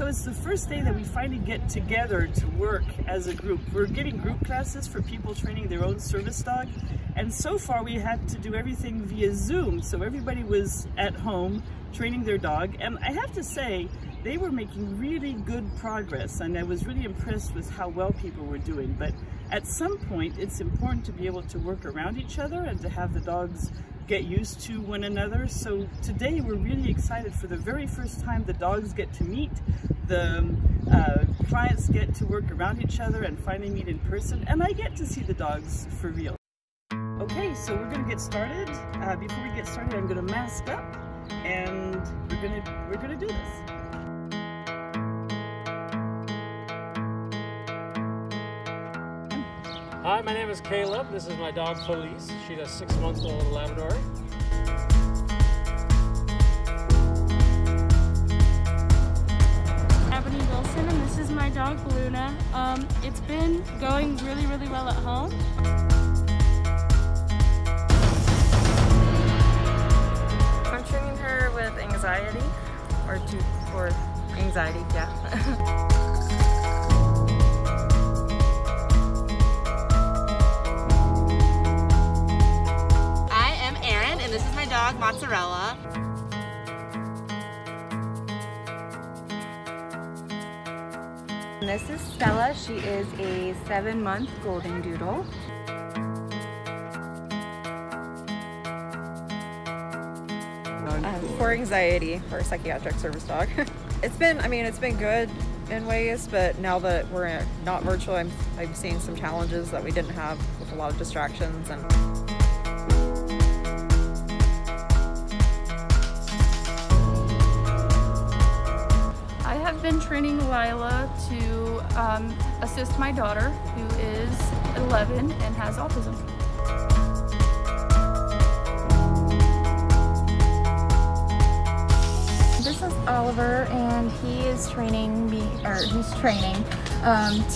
So it's the first day that we finally get together to work as a group. We're giving group classes for people training their own service dog. And so far we had to do everything via Zoom. So everybody was at home training their dog. And I have to say, they were making really good progress. And I was really impressed with how well people were doing. But at some point, it's important to be able to work around each other and to have the dogs get used to one another. So today we're really excited. For the very first time, the dogs get to meet, the clients get to work around each other and finally meet in person, and I get to see the dogs for real. Okay, so we're gonna get started. Before we get started, I'm gonna mask up, and we're gonna do this. Hi, my name is Caleb. This is my dog, Police. She's a 6-month-old Labrador. Ebony Wilson, and this is my dog, Luna. It's been going really, really well at home. I'm training her with anxiety, yeah. This is my dog, Mozzarella. And this is Stella. She is a 7-month golden doodle. For anxiety, for a psychiatric service dog. it's been good in ways, but now that we're not virtual, I'm seeing some challenges that we didn't have with a lot of distractions. I've been training Lila to assist my daughter, who is 11 and has autism. This is Oliver, and he is training me,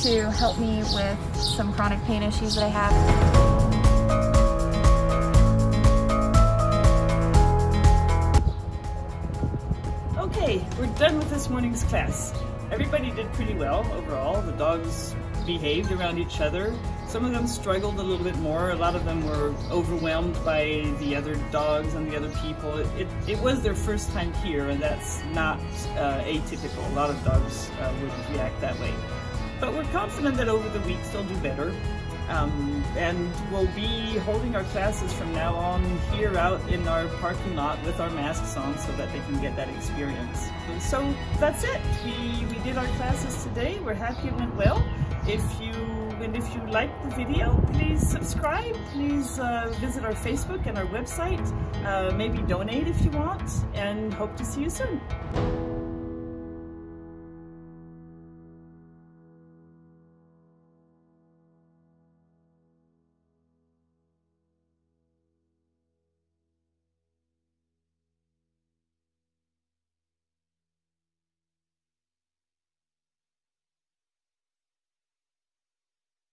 to help me with some chronic pain issues that I have. We're done with this morning's class. Everybody did pretty well overall. The dogs behaved around each other. Some of them struggled a little bit more. A lot of them were overwhelmed by the other dogs and the other people. It was their first time here, and that's not atypical. A lot of dogs would react that way. But we're confident that over the weeks they'll do better. And we'll be holding our classes from now on here out in our parking lot with our masks on so that they can get that experience. So that's it. We did our classes today. We're happy it went well. If you like the video, please subscribe. Please visit our Facebook and our website. Maybe donate if you want, and hope to see you soon.